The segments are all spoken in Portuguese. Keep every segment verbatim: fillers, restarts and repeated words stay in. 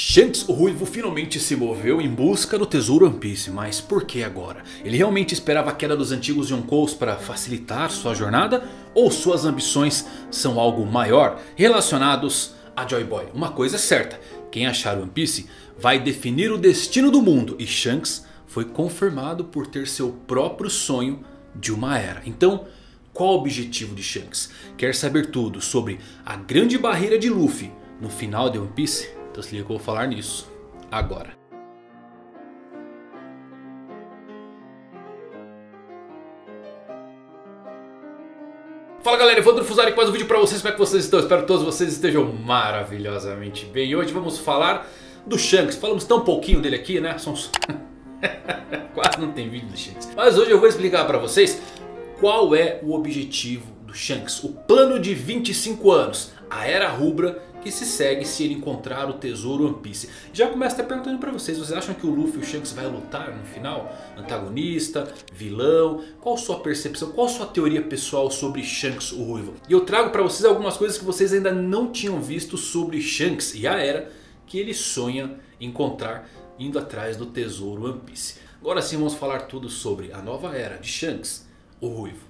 Shanks, o Ruivo, finalmente se moveu em busca do tesouro One Piece, mas por que agora? Ele realmente esperava a queda dos antigos Yonkos para facilitar sua jornada? Ou suas ambições são algo maior relacionados a Joy Boy? Uma coisa é certa, quem achar One Piece vai definir o destino do mundo, e Shanks foi confirmado por ter seu próprio sonho de uma era. Então, qual o objetivo de Shanks? Quer saber tudo sobre a grande barreira de Luffy no final de One Piece? Então se liga que eu vou falar nisso agora. Fala galera, Evandro Fuzari com mais um vídeo pra vocês. Como é que vocês estão? Espero que todos vocês estejam maravilhosamente bem. E hoje vamos falar do Shanks. Falamos tão pouquinho dele aqui, né? São... Quase não tem vídeo do Shanks. Mas hoje eu vou explicar pra vocês qual é o objetivo do Shanks. O plano de vinte e cinco anos. A Era Rubra que se segue se ele encontrar o tesouro One Piece. Já começo até perguntando pra vocês, vocês acham que o Luffy e o Shanks vai lutar no final? Antagonista, vilão, qual sua percepção, qual sua teoria pessoal sobre Shanks o Ruivo? E eu trago pra vocês algumas coisas que vocês ainda não tinham visto sobre Shanks e a era que ele sonha encontrar indo atrás do tesouro One Piece. Agora sim vamos falar tudo sobre a nova era de Shanks o Ruivo.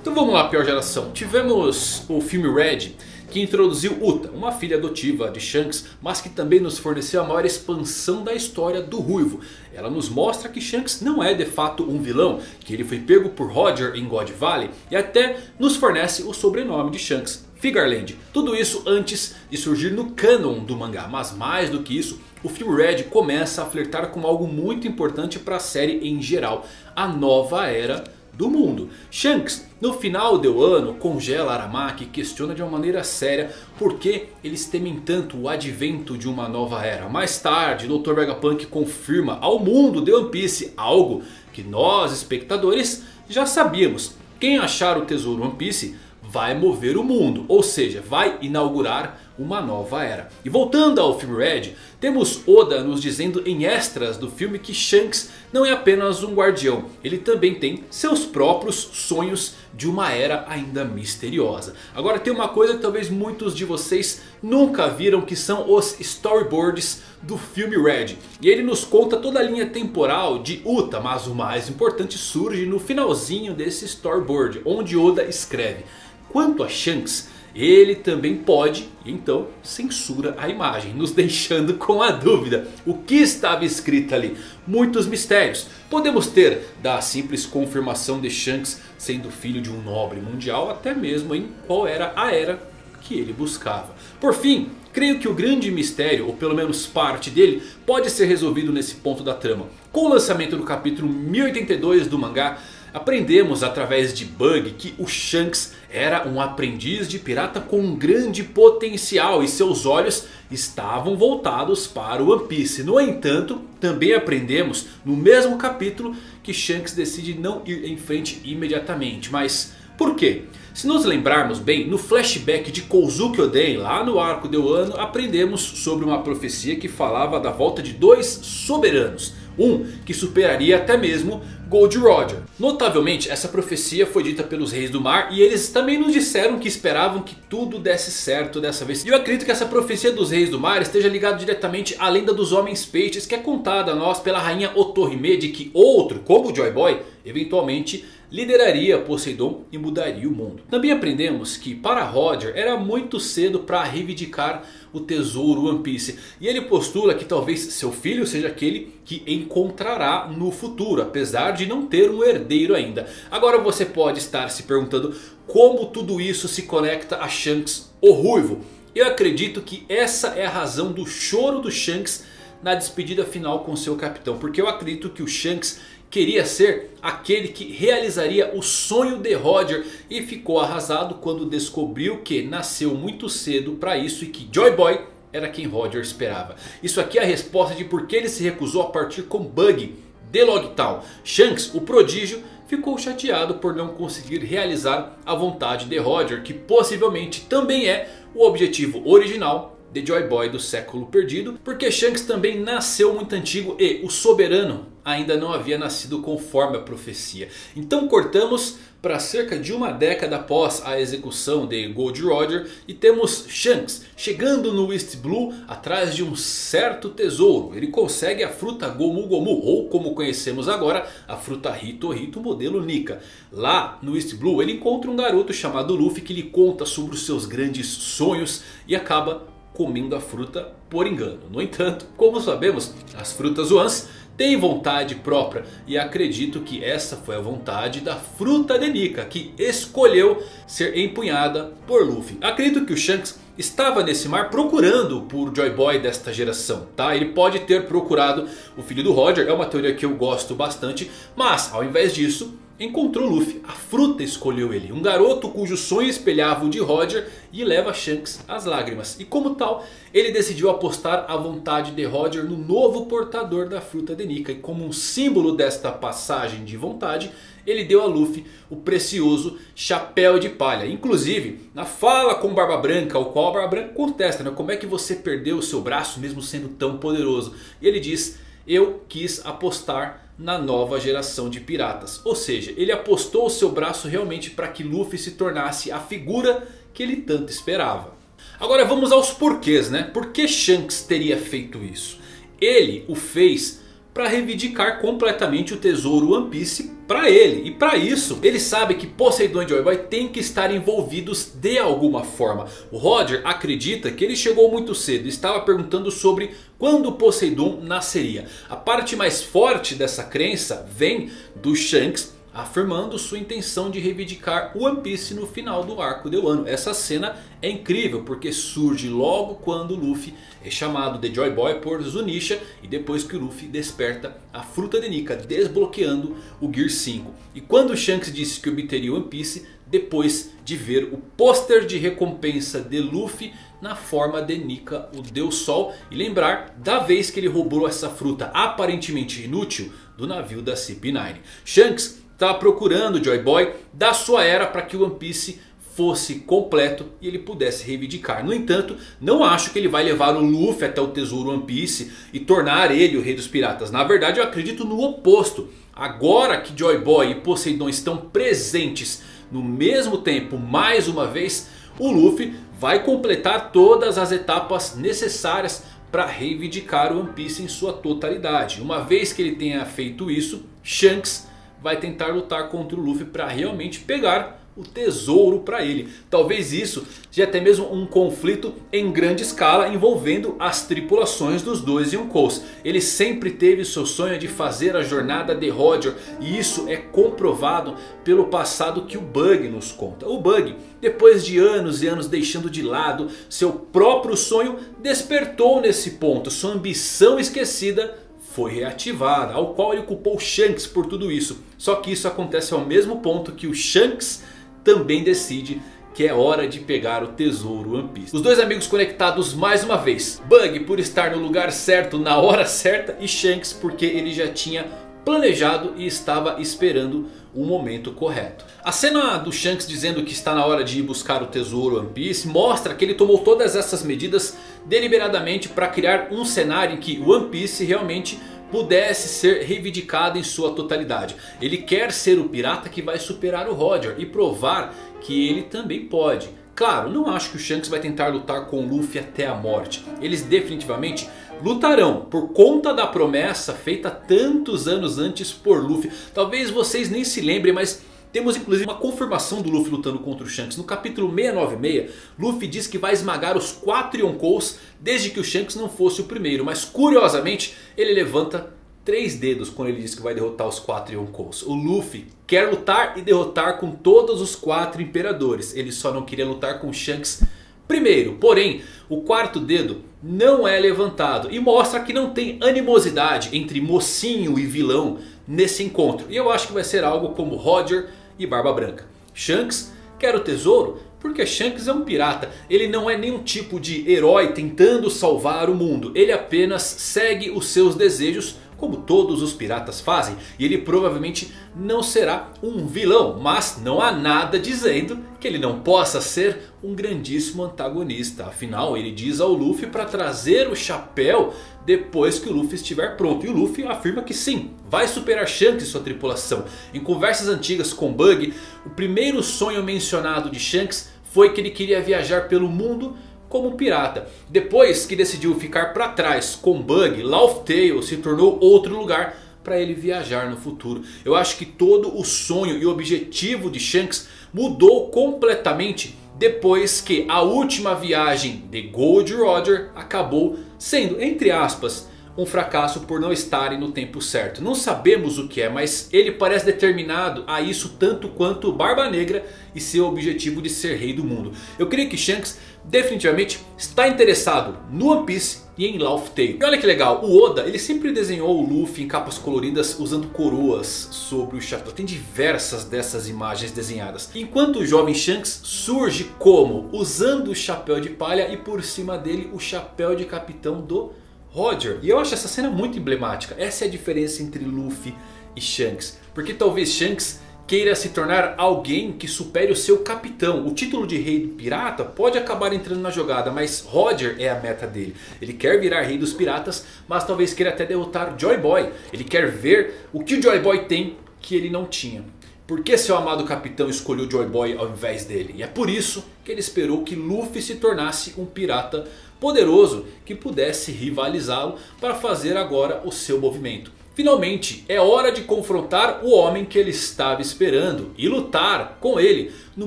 Então vamos lá, pior geração. Tivemos o filme Red, que introduziu Uta, uma filha adotiva de Shanks, mas que também nos forneceu a maior expansão da história do Ruivo. Ela nos mostra que Shanks não é de fato um vilão, que ele foi pego por Roger em God Valley e até nos fornece o sobrenome de Shanks, Figarland. Tudo isso antes de surgir no canon do mangá, mas mais do que isso, o filme Red começa a flertar com algo muito importante para a série em geral, a nova era do mundo. Shanks no final de Wano congela Aramaki e questiona de uma maneira séria por que eles temem tanto o advento de uma nova era. Mais tarde doutor Vegapunk confirma ao mundo de One Piece algo que nós espectadores já sabíamos. Quem achar o tesouro One Piece vai mover o mundo, ou seja, vai inaugurar uma nova era. E voltando ao filme Red, temos Oda nos dizendo em extras do filme que Shanks não é apenas um guardião, ele também tem seus próprios sonhos de uma era ainda misteriosa. Agora tem uma coisa que talvez muitos de vocês nunca viram, que são os storyboards do filme Red. E ele nos conta toda a linha temporal de Uta, mas o mais importante surge no finalzinho desse storyboard, onde Oda escreve: quanto a Shanks, ele também pode, então censura a imagem, nos deixando com a dúvida. O que estava escrito ali? Muitos mistérios. Podemos ter da simples confirmação de Shanks sendo filho de um nobre mundial, até mesmo em qual era a era que ele buscava. Por fim, creio que o grande mistério, ou pelo menos parte dele, pode ser resolvido nesse ponto da trama. Com o lançamento do capítulo mil e oitenta e dois do mangá, aprendemos através de Buggy que o Shanks era um aprendiz de pirata com um grande potencial e seus olhos estavam voltados para o One Piece. No entanto, também aprendemos no mesmo capítulo que Shanks decide não ir em frente imediatamente. Mas por quê? Se nos lembrarmos bem, no flashback de Kozuki Oden, lá no arco de Wano, aprendemos sobre uma profecia que falava da volta de dois soberanos. Um que superaria até mesmo Gold Roger. Notavelmente essa profecia foi dita pelos Reis do Mar. E eles também nos disseram que esperavam que tudo desse certo dessa vez. E eu acredito que essa profecia dos Reis do Mar esteja ligada diretamente à lenda dos Homens Peixes, que é contada a nós pela rainha Otorimede, que outro como Joy Boy eventualmente lideraria Poseidon e mudaria o mundo. Também aprendemos que para Roger era muito cedo para reivindicar o tesouro One Piece. E ele postula que talvez seu filho seja aquele que encontrará no futuro, apesar de não ter um herdeiro ainda. Agora você pode estar se perguntando como tudo isso se conecta a Shanks o Ruivo. Eu acredito que essa é a razão do choro do Shanks na despedida final com seu capitão. Porque eu acredito que o Shanks queria ser aquele que realizaria o sonho de Roger e ficou arrasado quando descobriu que nasceu muito cedo para isso e que Joy Boy era quem Roger esperava. Isso aqui é a resposta de por que ele se recusou a partir com Buggy de Log Town. Shanks, o prodígio, ficou chateado por não conseguir realizar a vontade de Roger, que possivelmente também é o objetivo original de Joy Boy do século perdido. Porque Shanks também nasceu muito antigo e o soberano ainda não havia nascido conforme a profecia. Então cortamos para cerca de uma década após a execução de Gold Roger e temos Shanks chegando no East Blue atrás de um certo tesouro. Ele consegue a fruta Gomu Gomu, ou como conhecemos agora, a fruta Hito Hito modelo Nika. Lá no East Blue ele encontra um garoto chamado Luffy que lhe conta sobre os seus grandes sonhos e acaba comendo a fruta por engano. No entanto, como sabemos, as frutas Wans têm vontade própria, e acredito que essa foi a vontade da fruta de Nika, que escolheu ser empunhada por Luffy. Acredito que o Shanks estava nesse mar procurando por Joy Boy desta geração, tá? Ele pode ter procurado o filho do Roger, é uma teoria que eu gosto bastante, mas ao invés disso encontrou Luffy, a fruta escolheu ele, um garoto cujo sonho espelhava o de Roger e leva Shanks às lágrimas. E como tal, ele decidiu apostar a vontade de Roger no novo portador da fruta de Nika. E como um símbolo desta passagem de vontade, ele deu a Luffy o precioso chapéu de palha. Inclusive na fala com Barba Branca, o qual Barba Branca contesta, né? Como é que você perdeu o seu braço mesmo sendo tão poderoso? E ele diz: eu quis apostar na nova geração de piratas. Ou seja, ele apostou o seu braço realmente para que Luffy se tornasse a figura que ele tanto esperava. Agora vamos aos porquês, né? Por que Shanks teria feito isso? Ele o fez para reivindicar completamente o tesouro One Piece para ele. E para isso ele sabe que Poseidon e Joy Boy têm que estar envolvidos de alguma forma. O Roger acredita que ele chegou muito cedo e estava perguntando sobre quando Poseidon nasceria. A parte mais forte dessa crença vem do Shanks afirmando sua intenção de reivindicar One Piece no final do arco de Wano. Essa cena é incrível porque surge logo quando Luffy é chamado de Joy Boy por Zunisha. E depois que o Luffy desperta a fruta de Nika, desbloqueando o Gear cinco. E quando Shanks disse que obteria One Piece depois de ver o pôster de recompensa de Luffy na forma de Nika, o Deus Sol. E lembrar da vez que ele roubou essa fruta aparentemente inútil do navio da C P nove. Shanks está procurando Joy Boy da sua era para que o One Piece fosse completo e ele pudesse reivindicar. No entanto, não acho que ele vai levar o Luffy até o tesouro One Piece e tornar ele o rei dos piratas. Na verdade, eu acredito no oposto. Agora que Joy Boy e Poseidon estão presentes no mesmo tempo mais uma vez, o Luffy vai completar todas as etapas necessárias para reivindicar o One Piece em sua totalidade. Uma vez que ele tenha feito isso, Shanks vai tentar lutar contra o Luffy para realmente pegar o tesouro para ele. Talvez isso seja até mesmo um conflito em grande escala envolvendo as tripulações dos dois Yonkos. Ele sempre teve seu sonho de fazer a jornada de Roger, e isso é comprovado pelo passado que o Buggy nos conta. O Buggy, depois de anos e anos deixando de lado seu próprio sonho, despertou nesse ponto. Sua ambição esquecida foi reativada, ao qual ele culpou Shanks por tudo isso. Só que isso acontece ao mesmo ponto que o Shanks também decide que é hora de pegar o tesouro One Piece. Os dois amigos conectados mais uma vez. Buggy por estar no lugar certo na hora certa, e Shanks porque ele já tinha planejado e estava esperando o momento correto. A cena do Shanks dizendo que está na hora de ir buscar o tesouro One Piece mostra que ele tomou todas essas medidas deliberadamente para criar um cenário em que One Piece realmente pudesse ser reivindicado em sua totalidade. Ele quer ser o pirata que vai superar o Roger e provar que ele também pode. Claro, não acho que o Shanks vai tentar lutar com Luffy até a morte. Eles definitivamente lutarão por conta da promessa feita tantos anos antes por Luffy. Talvez vocês nem se lembrem, mas temos inclusive uma confirmação do Luffy lutando contra o Shanks. No capítulo seiscentos e noventa e seis, Luffy diz que vai esmagar os quatro Yonkos desde que o Shanks não fosse o primeiro. Mas curiosamente ele levanta três dedos quando ele diz que vai derrotar os quatro Yonkos. O Luffy quer lutar e derrotar com todos os quatro imperadores. Ele só não queria lutar com o Shanks primeiro. Porém, o quarto dedo não é levantado e mostra que não tem animosidade entre mocinho e vilão nesse encontro. E eu acho que vai ser algo como Roger e Barba Branca. Shanks quer o tesouro porque Shanks é um pirata. Ele não é nenhum tipo de herói tentando salvar o mundo. Ele apenas segue os seus desejos, como todos os piratas fazem, e ele provavelmente não será um vilão, mas não há nada dizendo que ele não possa ser um grandíssimo antagonista. Afinal, ele diz ao Luffy para trazer o chapéu depois que o Luffy estiver pronto, e o Luffy afirma que sim, vai superar Shanks e sua tripulação. Em conversas antigas com Buggy, o primeiro sonho mencionado de Shanks foi que ele queria viajar pelo mundo como pirata. Depois que decidiu ficar para trás com Buggy, Laugh Tale se tornou outro lugar para ele viajar no futuro. Eu acho que todo o sonho e o objetivo de Shanks mudou completamente depois que a última viagem de Gold Roger acabou sendo, entre aspas, um fracasso por não estarem no tempo certo. Não sabemos o que é, mas ele parece determinado a isso tanto quanto Barba Negra e seu objetivo de ser rei do mundo. Eu creio que Shanks definitivamente está interessado no One Piece e em Laugh Tale. E olha que legal, o Oda ele sempre desenhou o Luffy em capas coloridas usando coroas sobre o chapéu. Tem diversas dessas imagens desenhadas. Enquanto o jovem Shanks surge como? Usando o chapéu de palha e por cima dele o chapéu de capitão do Roger. E eu acho essa cena muito emblemática. Essa é a diferença entre Luffy e Shanks. Porque talvez Shanks queira se tornar alguém que supere o seu capitão. O título de rei do pirata pode acabar entrando na jogada, mas Roger é a meta dele. Ele quer virar rei dos piratas, mas talvez queira até derrotar Joy Boy. Ele quer ver o que o Joy Boy tem que ele não tinha. Por que seu amado capitão escolheu Joy Boy ao invés dele? E é por isso que ele esperou que Luffy se tornasse um pirata poderoso que pudesse rivalizá-lo para fazer agora o seu movimento. Finalmente é hora de confrontar o homem que ele estava esperando e lutar com ele no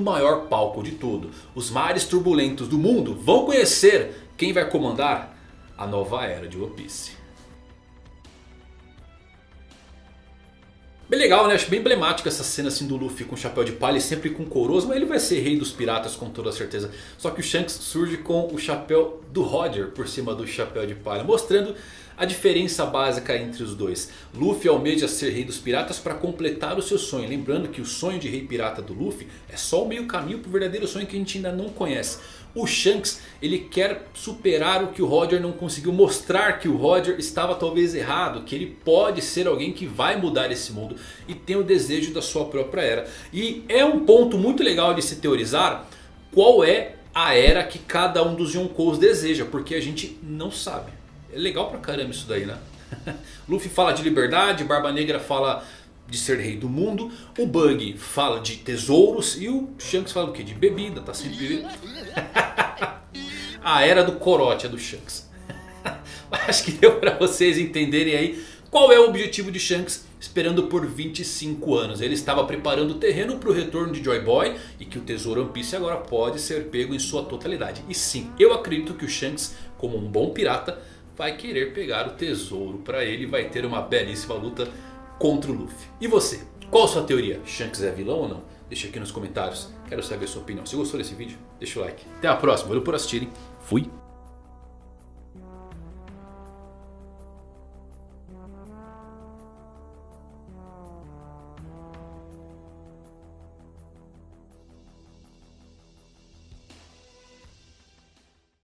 maior palco de tudo. Os mares turbulentos do mundo vão conhecer quem vai comandar a nova era de One Piece. Bem legal, né? Acho bem emblemática essa cena assim do Luffy com chapéu de palha e sempre com coroas. Mas ele vai ser rei dos piratas com toda certeza. Só que o Shanks surge com o chapéu do Roger por cima do chapéu de palha, mostrando a diferença básica entre os dois. Luffy almeja ser rei dos piratas para completar o seu sonho. Lembrando que o sonho de rei pirata do Luffy é só o meio caminho para o verdadeiro sonho que a gente ainda não conhece. O Shanks ele quer superar o que o Roger não conseguiu, mostrar que o Roger estava talvez errado, que ele pode ser alguém que vai mudar esse mundo e tem o desejo da sua própria era. E é um ponto muito legal de se teorizar qual é a era que cada um dos Yonkos deseja, porque a gente não sabe. É legal pra caramba isso daí, né? Luffy fala de liberdade, Barba Negra fala de ser rei do mundo, o Buggy fala de tesouros e o Shanks fala o quê? De bebida, tá sempre... A era do corote é do Shanks. Acho que deu pra vocês entenderem aí qual é o objetivo de Shanks esperando por vinte e cinco anos. Ele estava preparando o terreno para o retorno de Joy Boy e que o tesouro One Piece agora pode ser pego em sua totalidade. E sim, eu acredito que o Shanks, como um bom pirata, vai querer pegar o tesouro para ele e vai ter uma belíssima luta contra o Luffy. E você? Qual a sua teoria? Shanks é vilão ou não? Deixa aqui nos comentários. Quero saber a sua opinião. Se gostou desse vídeo, deixa o like. Até a próxima. Valeu por assistirem. Fui.